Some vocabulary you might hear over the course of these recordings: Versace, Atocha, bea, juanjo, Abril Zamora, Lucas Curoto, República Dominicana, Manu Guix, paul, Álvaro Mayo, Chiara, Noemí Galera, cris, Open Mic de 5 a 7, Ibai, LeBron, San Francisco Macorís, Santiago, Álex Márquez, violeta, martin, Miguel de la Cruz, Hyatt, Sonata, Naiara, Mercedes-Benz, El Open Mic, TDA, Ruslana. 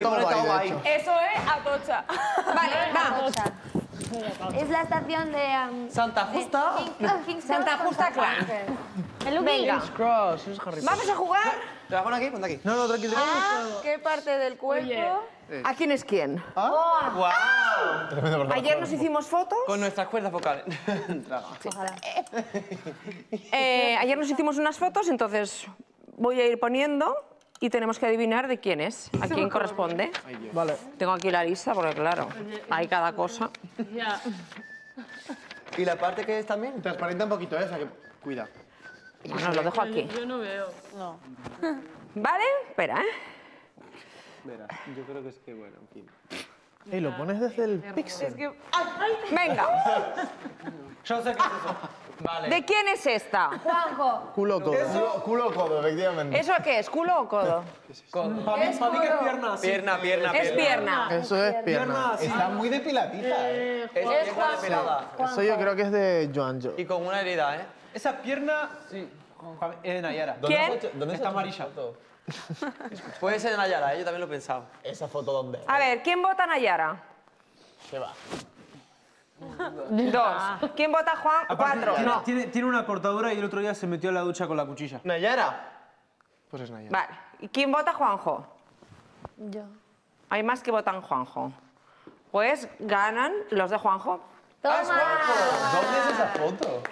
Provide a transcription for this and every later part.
Todo ahí. Eso es Atocha. Vale, vamos. Es la estación de... Santa Justa. Santa Justa Clan. Venga. Vamos a jugar. ¿Te la pones aquí? Ponte aquí. No, no, tranquilo. ¿Qué parte del cuerpo? ¿A quién es quién? ¡Wow! Ayer nos hicimos fotos... Con nuestras cuerdas vocales. Ayer nos hicimos unas fotos, entonces voy a ir poniendo... Y tenemos que adivinar de quién es, a quién corresponde. Vale. Tengo aquí la lista porque, claro, hay cada cosa. Ya. ¿Y la parte que es también? Transparenta un poquito, esa que... Cuida. Bueno, lo dejo aquí. Yo no veo. No. Vale, espera, ¿eh? Verá, yo creo que es que, bueno, en fin. Y lo pones desde el píxel. Es que... Venga. Yo sé qué es eso. Vale. ¿De quién es esta? Juanjo. Culo o codo. ¿Eso? Culo o codo, efectivamente. ¿Eso qué es? ¿Culo o codo? Codo. Para mí que es pierna. Sí. Pierna. Es pierna. Eso es pierna. Sí. Está muy depiladita. Es depilada. Eso yo creo que es de Joanjo. Y con una herida, ¿eh? Esa pierna... Sí. Es de Naiara. ¿Quién? ¿Dónde está amarilla? Puede ser de Naiara, yo también lo he pensado. ¿Esa foto dónde? A ver, ¿quién vota a Naiara? Se va. 2. ¿Quién vota a Juan? 4. No. Tiene una cortadura y el otro día se metió en la ducha con la cuchilla. ¿Naiara? Pues es Naiara. Vale. ¿Y quién vota a Juanjo? Yo. Hay más que votan Juanjo. Pues ganan los de Juanjo. ¡Toma! ¿Dónde es esa foto?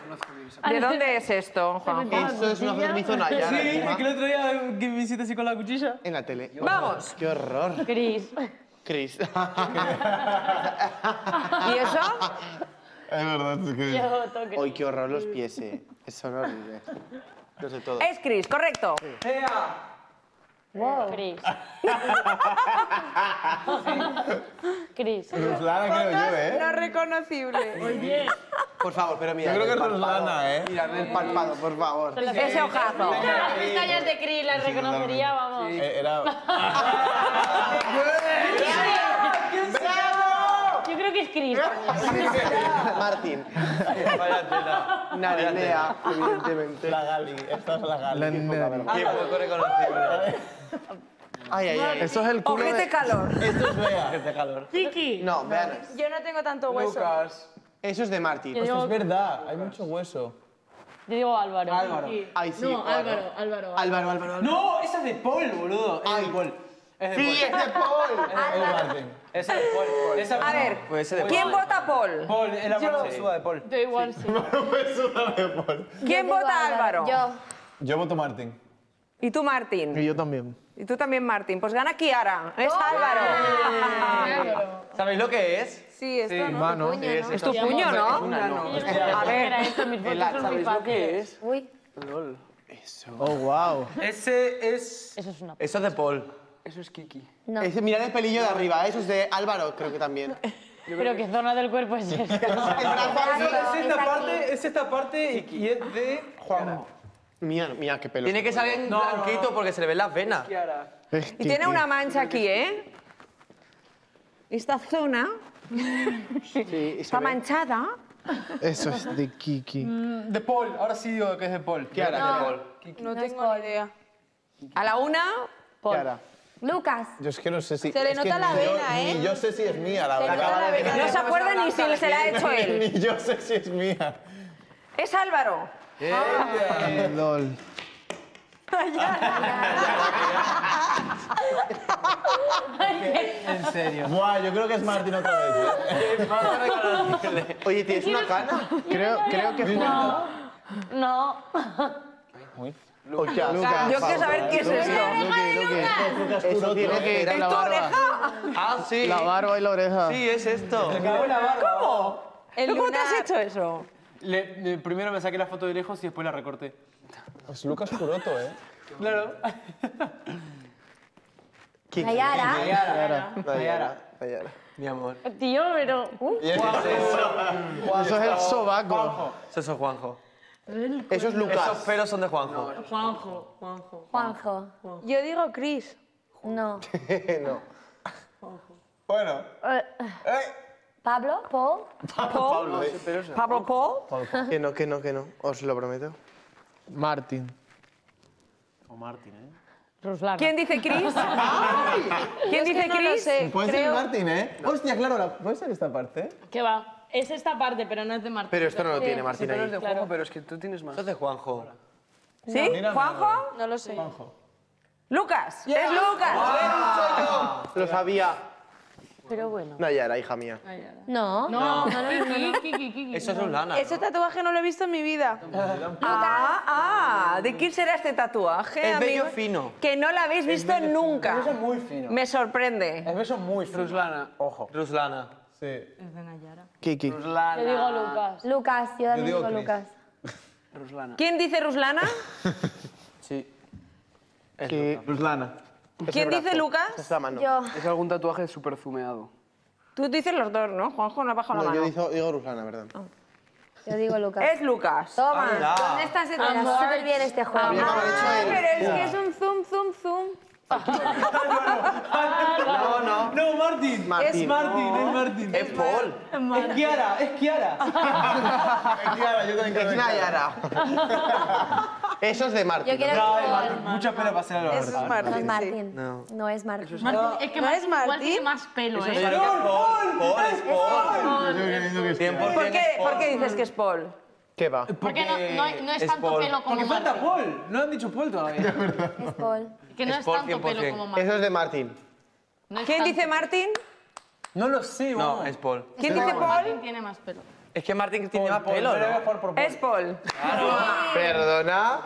¿De dónde es esto, Juan? Esto es una foto que me hizo Naiara. Sí, es que el otro día que me hiciste así con la cuchilla. En la tele. ¡Vamos! ¡Qué horror! Cris. ¿Y eso? Es verdad, es Cris. Yo voto Cris. ¡Ay, qué horror los pies, eh! Es horrible. No sé todo. Es Cris, correcto. Sí. ¡Ea! Wow. Cris. Cris. Ruslana creo yo, ¿eh? No reconocible. Oye. Por favor, pero mira. Yo creo que es Ruslana, ¿eh? Mirad el párpado, por favor. Ese ojazo. Las pestañas de Cris las reconocería, vamos. Era... Yo creo que es Cris. Martín. Vaya tela. Narinea, evidentemente. La Gali. Esta es la Gali. Qué poco reconocible. Ay. Eso es el culo. Ojete de... calor. Esto es Bea. Ojete calor. Chiqui. No, Bea. Yo no tengo tanto hueso. Lucas. Eso es de Martín. Digo... Esto es verdad. Hay mucho hueso. Yo digo Álvaro. Álvaro. Ay, sí. No, Álvaro. No, esa es de Paul, boludo. Ay, Paul. Sí, es de Paul. Es de Paul. A ver, ¿quién vota a Paul? Paul, es la mano suda de Paul. Yo igual sí. ¿Quién vota a Álvaro? Yo. Yo voto Martín. ¿Y tú, Martín? Y yo también. Y tú también, Martín. Pues gana Chiara. Es Álvaro. ¿Sabéis lo que es? Sí, esto no es tu puño, ¿no? A ver, ¿sabéis lo que es? Uy. LOL. Eso. Oh, wow. Ese es... Eso es de Paul. Eso es Kiki. No. Mirad el pelillo de arriba, eso es de Álvaro, creo que también. Pero ¿qué zona del cuerpo es esta? Es esta parte y es de Juan. Mira, qué pelo. Tiene que salir en blanquito porque se le ven las venas. Es y tiene una mancha aquí, ¿eh? Esta zona está manchada. Eso es de Kiki. De Paul, ahora sí digo que es de Paul. Chiara, de Paul. Kiki. No tengo idea. A la una, Paul. Chiara. Lucas. Yo es que no sé si... Se le nota la vena, ¿eh? Ni yo sé si es mía, la verdad. No se acuerda ni si se la ha hecho él. Ni yo sé si es mía. Es Álvaro. ¡Qué LOL! En serio. Buah, yo creo que es Martín otra vez. Oye, ¿tienes una cana? Creo que... No. Uy. Lucas. Yo quiero saber qué es esto. ¡Es tu oreja! Ah, sí. La barba y la oreja. Sí, es esto. ¿Cómo? ¿Cómo te has hecho eso? Primero me saqué la foto de lejos y después la recorté. Es Lucas Curoto, ¿eh? Claro. Naiara. Mi amor. Tío, pero... Eso es el sobaco. Eso es Juanjo. Eso es Lucas. Esos pelos son de Juanjo. No, Juanjo. Yo digo Cris. No. No. Juanjo. Bueno. ¿Pablo? ¿Paul? ¿Pablo Paul? Que no. Os lo prometo. Martín. O Martín, ¿eh? Ruslana. ¿Quién dice Cris? ¿Quién dice Cris? No puede ser Martín, ¿eh? No. Hostia, claro, ¿puede ser esta parte? ¿Qué va? Es esta parte, pero no es de Martín. Pero esto no lo tiene Martín ahí. No es de Juanjo, claro. Pero es que tú tienes más. Esto es de Juanjo. ¿Sí? No, ¿Juanjo? No lo sé. Juanjo. ¡Lucas! Yeah. ¡Es Lucas! ¡Ah! Lo sabía. Pero bueno. Naiara, hija mía. Naiara. No. No, no, no. Eso es Ruslana. Ese tatuaje no lo he visto en mi vida. ¿De quién será este tatuaje? Es bello fino. Que no lo habéis visto nunca. Es muy fino. Me sorprende. Es beso muy fino. Ruslana. Ojo. Ruslana. Sí. Es de Naiara. Kiki. Ruslana. Yo digo Lucas. Lucas, yo también digo Lucas. Ruslana. ¿Quién dice Ruslana? Sí. Ruslana. ¿Quién dice Lucas? Esa mano. Yo. Es algún tatuaje súper zumeado. Tú dices los dos, ¿no? Juanjo no ha bajado la mano. Yo digo Ruslana, ¿verdad? Oh. Yo digo Lucas. Es Lucas. Toma. ¿Dónde estás? Está súper bien este juego. Pero es que es un zoom, zoom, zoom. No, no. No, Martín. Es Martín, es Martín. Es Paul. Es Chiara, es Chiara. Es Chiara, yo también. Es Naiara. Eso es de Martín. No, es Martín. Mucha pelo para ser Álvaro. Eso es Martín. No es Martín. No es Martín. Es que Martín igual tiene más pelo, ¿eh? ¡Es Paul! ¡Es Paul! ¿Por qué dices que es Paul? ¿Qué va? Porque no es tanto pelo como Martín. Porque falta Paul. No han dicho Paul todavía. Es Paul. Que no es tanto pelo como Martín. Eso es de Martín. ¿Quién dice Martín? No lo sé. No, es Paul. ¿Quién dice Paul? Martín tiene más pelo. Es que Martín tiene más pelo, ¿no? Es Paul. Perdona.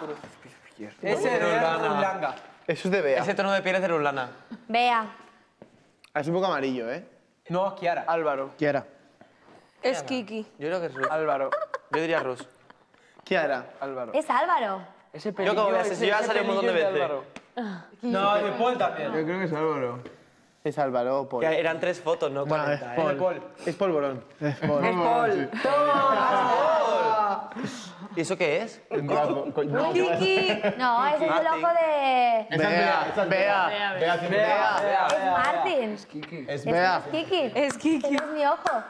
Ese es de Ruslana. Eso es de Bea. Ese tono de piel es de Ruslana. Bea. Es un poco amarillo, ¿eh? No, es Chiara. Álvaro. Chiara. Es Kiki. Yo creo que es Rus. Álvaro. Yo diría Rus. Chiara. Álvaro. Es Álvaro. Ese pelillo. Yo como Bea, se iba a salir un montón de veces. No, de Paul también. Yo creo que es Álvaro. Es Álvaro o Paul. Ya, eran 3 fotos, ¿no? 40, no, es Paul. Es Polvorón. Es Paul. Es Paul. ¡Toma! ¿Y eso qué es? ¡Kiki! No, ese es el ojo de... Bea. Bea. Bea. Es Martín. Es Kiki. Es Bea. Es Kiki. Es Kiki. Es mi ojo.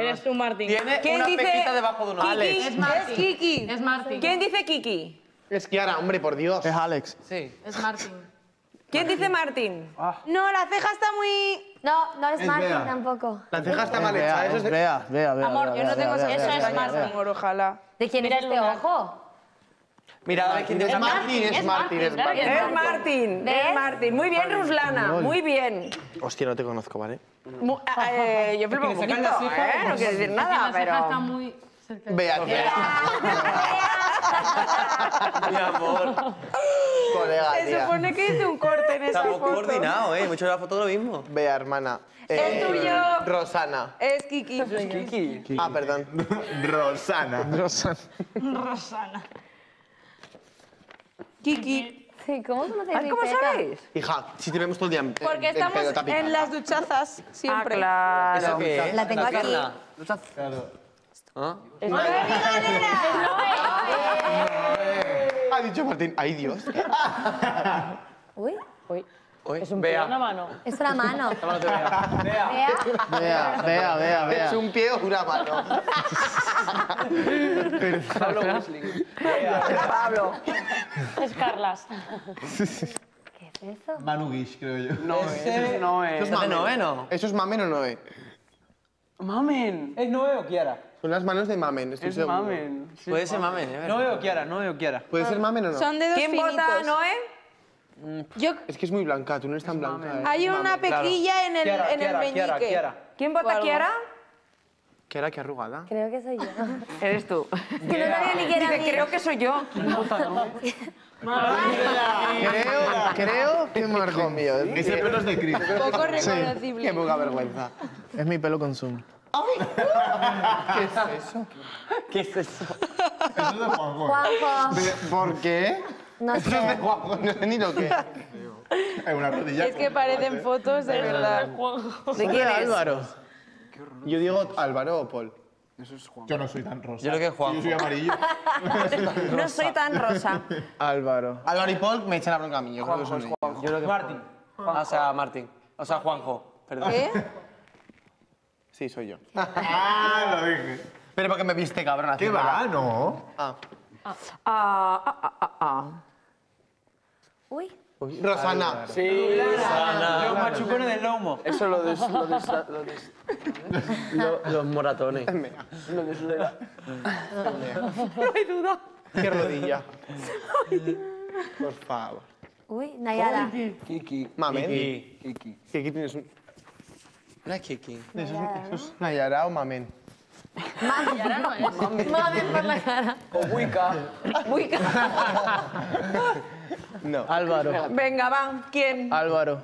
Eres tú, Martín. Tiene una pejita debajo de uno. Álex. Es Kiki. Es Martín. ¿Quién dice Kiki? Es Chiara, hombre, por Dios. Es Álex. Sí. Es Martín. ¿Quién dice Martín? Ah. No, la ceja está muy... No es Martín tampoco. La ceja está mal hecha. Eso es Bea. Amor, yo no tengo... Eso es Martín. Ojalá. ¿De quién es este ojo? Mira, a ver quién dice Martín. Es Martín. Es Martín. Es Martín. Muy bien, Ruslana. Muy bien. Hostia, no te conozco, ¿vale? Yo flipo un poquito, ¿eh? No quiero decir nada, pero... La ceja está muy... Bea, mi amor. Colega, se supone que hice un corte en esa foto. Estamos coordinados, ¿eh? Me he hecho la foto lo mismo. Bea, hermana. Es tuyo. Rosana. Es Kiki. Es Kiki. Ah, perdón. Rosana. Kiki. ¿Cómo conocéis mi peta? ¿Cómo sabéis? Hija, si te vemos todo el día en pelo. Porque estamos en las duchazas siempre. Ah, claro. La tengo aquí. Claro. ¿Ah? ¡Noemí Galera! Ha dicho Martín, ¡ay, Dios! Uy. Es un pie o una mano. Es una mano. Vea. Es un pie o una mano. Pablo Wesley. Pablo. Es Carlas. ¿Qué es eso? Manu Guix, creo yo. No, ese no es. Eso es Noé, ¿no? Eso es Mamen o Noé. Mamen. ¿Es Noé o Chiara? Son las manos de Mamen, estoy seguro. Es Mamen. Sí. Puede ser Mamen, ¿eh? No veo Chiara, no veo Chiara. ¿Puede ser Mamen o no? Son dedos finitos. ¿Quién vota, Noé? Es que es muy blanca, tú no eres tan blanca. Hay una pequilla en el meñique. ¿Quién vota Chiara? Chiara, qué arrugada. Creo que soy yo. Eres tú. Que no sabía ni quién era. Creo que soy yo. Creo que Marco mío. Ese pelo es de Cris. Poco reconocible. Qué poca vergüenza. Es mi pelo con zoom. ¿Qué es eso? Eso es de Juanjo. ¿Por qué? No sé. Eso es de Juanjo, no sé ni lo que es. Una rodilla. Es que parecen fotos de verdad. ¿De quién es? Álvaro. Yo digo Álvaro o Paul. Eso es Juanjo. Yo no soy tan rosa. Yo creo que es Juanjo. Yo soy amarillo. No soy tan rosa. Álvaro. Álvaro y Paul me echan la bronca a mí. Yo creo que son ellos. Martín. O sea, Martín. O sea, Juanjo. Perdón. ¿Qué? Sí, soy yo. ¡Ah, lo dije! Pero porque me viste, cabrón. ¿Qué va? No. Uy. Ruslana. Sí, Ruslana. Los machucones del lomo. Eso los moratones. Lo deslera. No hay duda. Qué rodilla. Por favor. Uy, Naiara. Kiki. Mamen. Kiki. Kiki tienes un... No es Kiki. Eso es Naiara o Mamen. Naiara no es. Mamen por la cara. O Wicca. Wicca. No. Álvaro. Venga, van. ¿Quién? Álvaro.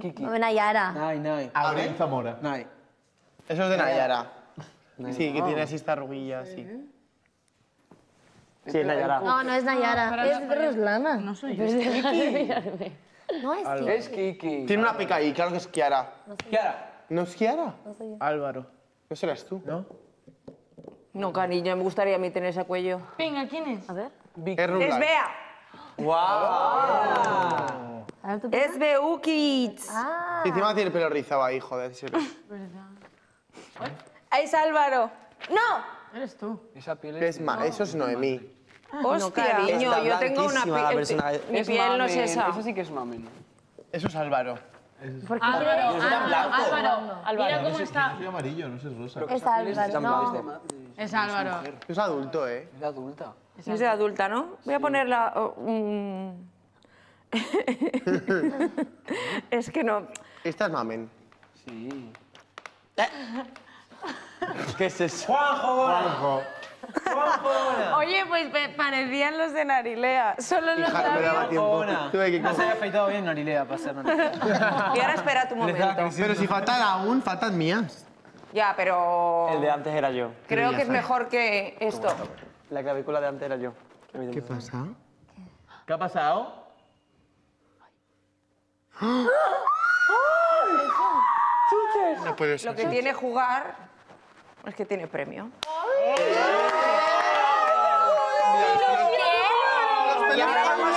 Kiki. Naiara. Nay. Abril Zamora. Nay. Eso es de Naiara. Sí, que tiene así esta rubilla, sí. Sí, es Nayara. No, no es Nayara. No, es Ruslana. No soy yo. Es Kiki. No es Kiki. Es Kiki. Tiene una pica ahí, claro que es Chiara. No soy Chiara. Yo. ¿No es Chiara? No soy yo. Álvaro. ¿No serás tú? No. No, cariño, me gustaría a mí tener ese cuello. Venga, ¿quién es? A ver. Es Bea. ¡Guau! Es Beu Kids. Ah. Encima tiene el pelo rizado ahí, joder. ¿Verdad? Ahí es Álvaro. ¡No! Eres tú. Esa piel es no. Eso es Noemí. Hostia, no, cariño, yo tengo una piel. Mi piel no es esa. Eso sí que es mamen. Eso es Álvaro. Álvaro. Mira cómo está. Soy amarillo, no sé, rosa. Es Álvaro. No. Es Álvaro. Es adulto, ¿eh? Es adulta. Es de adulta, ¿no? Voy a ponerla. Es que no. Esta es mamen. Sí. ¿Qué es eso? ¡Juanjo! Oye, pues parecían los de Narilea. Solo los labios. No se había afeitado bien Narilea para ser Narilea. Y ahora espera tu momento. Pero si faltan aún, faltan mías. Ya, pero... El de antes era yo. Creo que es mejor que esto. La clavícula de antes era yo. ¿Qué pasa? ¿Qué ha pasado? No puede ser. Lo que tiene jugar... Es que tiene premio. ¡Ay! ¡Ay! Ahora vamos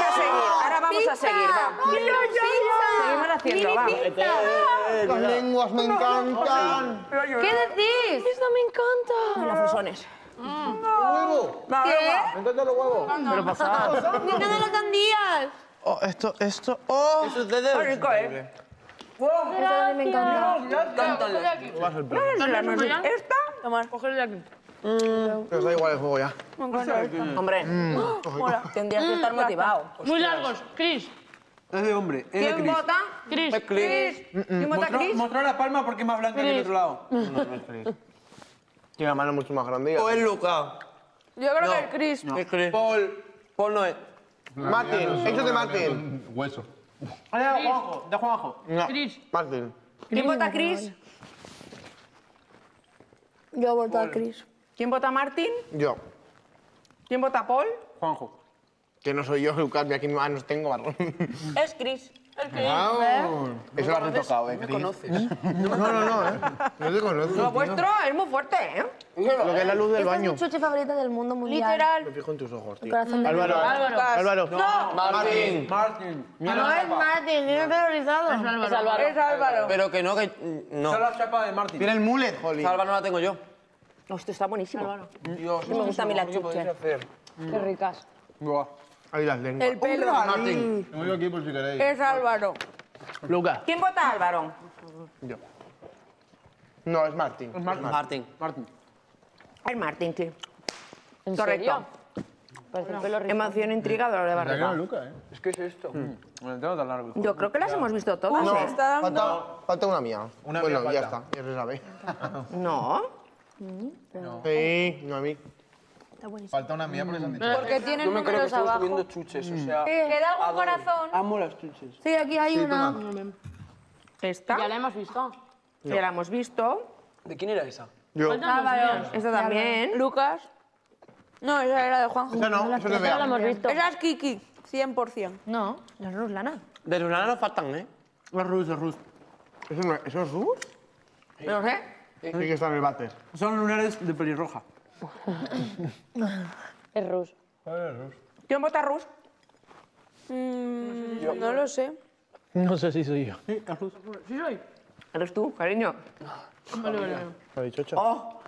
a seguir. Seguimos haciendo, vamos. Las lenguas me encantan. ¿Qué decís? Esto me encanta. Los fusones. ¡Huevo! ¿Qué? Me encantan los huevos. Pero pasad. Me encantan las sandías. Esto. ¡Oh! Eso es de rico, ¿eh? ¡Wow! Eso me encanta. Cántale. ¿Esta? Tomar, cógele de aquí. Pero da igual el juego ya. Hombre, tendrías que estar motivado. Muy largos, Chris. Es de hombre. ¿Quién vota? Chris. ¿Quién vota Chris? Mostró la palma porque es más blanca que el otro lado. No es Chris. Tiene la mano mucho más grande. O es Luca. Yo creo que es Chris. Es Chris. Paul no es. Martín, hecho de Martín. Hueso. De Juanjo. No. Chris. Martín. ¿Quién vota Chris? Yo voto a Chris. ¿Quién vota a Martín? Yo. ¿Quién vota a Paul? Juanjo. Que no soy yo, Lucas, y aquí no tengo barrón. Es Chris. Wow. Eso lo has tocado, ¿eh? No me conoces. No, ¿eh? No te conozco. Lo vuestro es muy fuerte, ¿eh? Lo que es la luz del baño. Esta es mi chuche favorita del mundo mundial. Literal. Me fijo en tus ojos, tío. Álvaro. No. Martín. No es Martín, es terrorizado. Es Álvaro. Es Álvaro. Pero que no, Esa es la chapa de Martín. Mira el mullet, jolín. Álvaro no la tengo yo. Hostia, está buenísimo. Álvaro. Dios. Me gusta a mí la chuche. Qué ricas. Buah. Ahí las lenguas. El pelo. Martín. Me voy aquí por si queréis. Es Álvaro. Lucas. ¿Quién vota a Álvaro? Yo. No, es Martín. Es Martín, sí. ¿En correcto? Serio? Emoción intrigadora de barriga. Es que es esto. Yo creo que las hemos visto todas. No, falta una mía. Bueno, ya está. Ya se sabe. No. Sí, no a mí. Falta una mía por esa dicha. Porque tienen números abajo. Yo me creo que estamos subiendo chuches, o sea... ¿Queda algún corazón? Amo las chuches. Sí, aquí hay una. Esta. Ya la hemos visto. Ya la hemos visto. ¿De quién era esa? Yo. Esta también. Lucas. No, esa era de Juanjo. Esa no, esa la hemos visto. Esa es Kiki, 100%. No, la es Ruslana. De Ruslana no faltan, ¿eh? Es Rus. ¿Eso es Rus? No sé. Tiene que estar en el váter. Son lunares de pelirroja. Es Rus. ¿Quién vota a Rus? No lo sé. No sé si soy yo. Sí, es Rus. Sí soy. Eres tú, cariño. Vale. ¡Oh!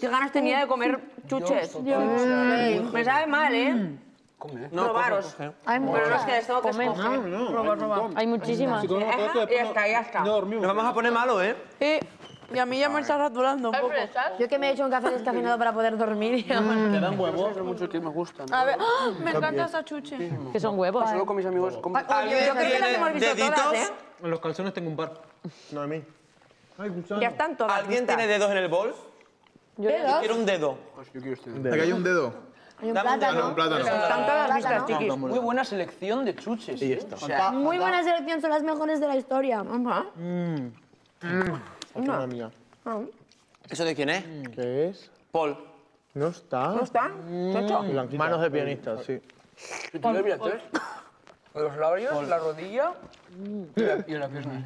¡Qué ganas tenía de comer chuches! Me sabe mal, ¿eh? Come. No, probaros. Hay muchas. No, hay muchísimas. Ya está. No dormimos. Nos vamos a poner malo, ¿eh? Sí. Y a mí ya me está saturando un poco. Yo que me he hecho un café descafeinado para poder dormir. Me dan huevos, pero muchos que me gustan. A ver, me encanta esa chuche. Que son huevos. Solo con mis amigos. Yo creo que las hemos visto todas, ¿eh? En los calzones tengo un par. No, a mí. Ya están todas. ¿Alguien tiene dedos en el bol? Yo quiero un dedo. Yo quiero este dedo. Aquí hay un dedo. Hay un plátano. Están todas vistas, chiquis. Muy buena selección de chuches. Sí, está. O sea, muy buena selección, son las mejores de la historia. ¿Eso de quién es? ¿Qué es? Paul. ¿No está? ¿No está? Manos de pianista, sí. ¿Tú le miraste? Los labios, la rodilla y la pierna.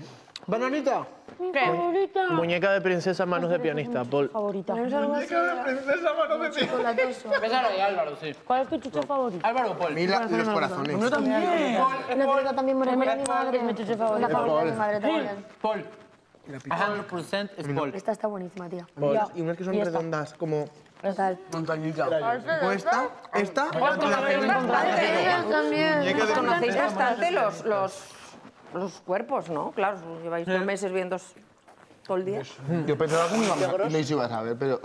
¿Bananita? ¿Qué? Favorita. Muñeca de princesa, manos de pianistas, Paul. Favorita. Muñeca de princesa, manos de pianistas. Pésalo de Álvaro, sí. ¿Cuál es tu chuche favorito? Álvaro, Paul. Mila y los corazones. Yo también. Yo también, Morena, mi madre. Es mi chuche favorita. La favorita de mi madre también. Paul. 100% es Paul. Esta está buenísima, tía. Y unas que son redondas, como... montañita. ¿Esta? También. Conocéis bastante los cuerpos, ¿no? Claro, lleváis 2 meses viendo todo el día. Yo pensaba que no les iba a saber, pero...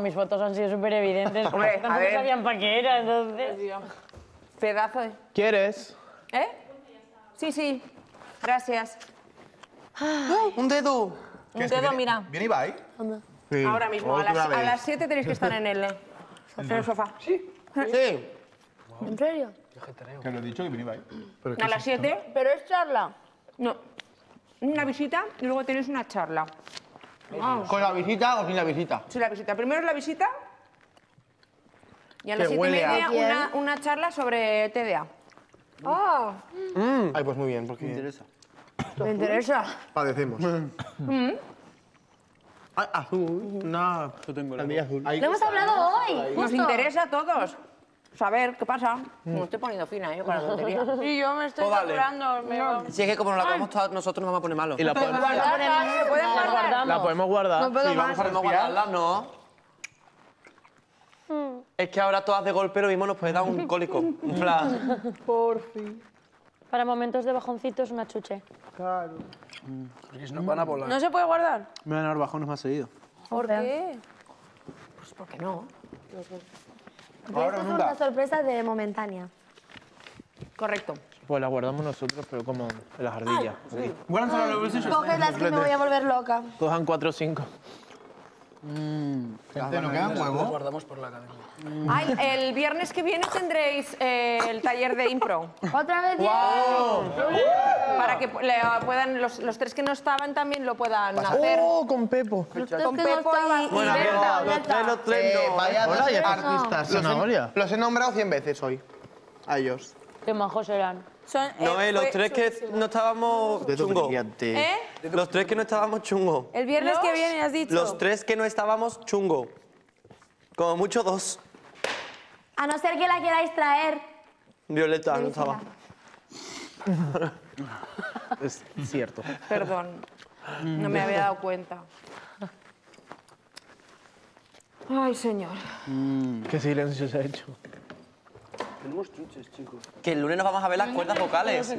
mis fotos han sido súper evidentes. Tampoco sabían para qué era, entonces... Pedazo de... ¿Quieres? ¿Eh? Sí, sí. Gracias. ¡Un dedo! Un dedo, mira. ¿Viene Ibai? Ahora mismo, a las 7 tenéis que estar en el sofá. ¿Sí? Sí. ¿En serio? Que lo he dicho, que viene Ibai. A las 7. ¿Pero es charla? No. Una visita y luego tenéis una charla. ¿Con la visita o sin la visita? Sin la visita. Primero la visita y a las 7:30 una charla sobre TDA. ¡Ah! Ay, pues muy bien, porque... Me interesa. Me interesa. Padecemos. Azul. No, yo tengo la mía azul. Lo hemos hablado hoy. Nos interesa a todos. Saber qué pasa. Me estoy poniendo fina, yo con la tontería. Sí, yo me estoy saturando. Si es que como nos la acabamos todas, nosotros nos vamos a poner malos. Y la podemos guardar. La podemos guardar. Y vamos a guardarla, ¿no? Es que ahora todas de golpe lo mismo nos puede dar un cólico. Un flash. Por fin. Para momentos de bajoncitos, una chuche. Claro. Porque si no van a volar. ¿No se puede guardar? Me van a dar bajones más seguido. ¿Por qué? Pues porque no. Esta es una sorpresa de momentánea. Correcto. Pues la guardamos nosotros, pero como en las ardillas. Cógelas que me voy a volver loca. Cojan 4 o 5. Gente, ¿no quedan huevos? Los guardamos por la cadena. Ay, el viernes que viene tendréis el taller de impro. ¡Otra vez! ¡Wow! Para que puedan, los 3 que no estaban también lo puedan hacer. ¡Oh, con Pepo! Con Pepo y Berta. Los 3 no. Vaya artistas. Los he nombrado 100 veces hoy. A ellos. Qué majos eran. No, los 3 que no estábamos chungos. ¿Eh? Los 3 que no estábamos chungos. El viernes que viene, has dicho. Los 3 que no estábamos chungos. Como mucho 2. A no ser que la queráis traer. Violeta, no estaba. Es cierto. Perdón, no me había dado cuenta. Ay, señor. Qué silencio se ha hecho. Tenemos chuches, chicos. Que el lunes nos vamos a ver las cuerdas vocales.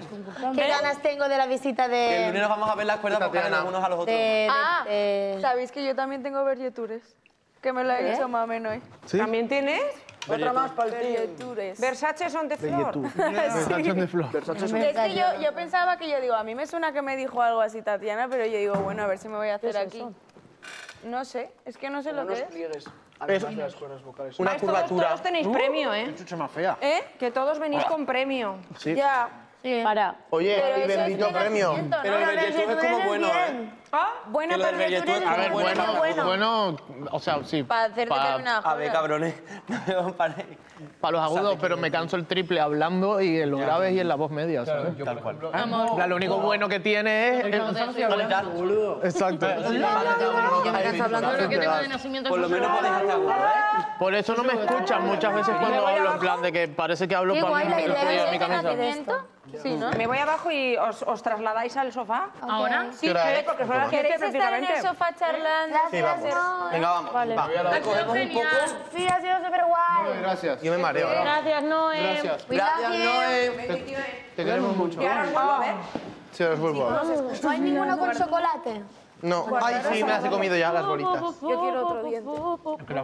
Qué ganas tengo de la visita de... Que el lunes nos vamos a ver las cuerdas vocales unos a los otros. ¿Sabéis que yo también tengo vergetures? Que me lo ha hecho mamen hoy. ¿Sí? ¿También tienes? Otra más para el tío. Versace son de flor. Versace son de flor. Es que yo pensaba que yo digo, a mí me suena que me dijo algo así Tatiana, pero yo digo, bueno, a ver si me voy a hacer aquí. No sé, es que no sé lo que es. Pliegues. Además de las cuerdas vocales. Una curvatura. Todos tenéis premio, ¿eh? Qué chucha más fea. ¿Eh? Que todos venís con premio. Sí. Ya. Para. Oye, y bendito premio. Pero el vergetur es como bueno, ¿eh? Bueno, pero el vergetur es bueno. Bueno, o sea, sí. Para hacerte una... A ver, cabrones. Para los agudos, pero me canso el triple hablando y en los graves y en la voz media, ¿sabes? Tal cual. Lo único bueno que tiene es... Exacto. Yo me canso hablando. Por lo menos podéis estar agudo, ¿eh? Por eso no me escuchan muchas veces cuando hablo, en plan de que parece que hablo para mí. Sí, ¿no? Me voy abajo y os trasladáis al sofá. Okay. ¿Ahora? Sí, porque fuera queréis estar en el sofá charlando. Sí, vamos. No, venga, vamos. Vale. Va. La cogemos un poco. Sí, ha sido súper guay. No, gracias. Yo me mareo. ¿No? Gracias, Noem. Gracias. Gracias, Noem. Te queremos mucho. Ya os vuelvo a ver. Sí, os vuelvo a ver. ¿No hay ninguno con chocolate? No. Ay, sí, me las he comido ya, las bolitas. Yo quiero otro diente.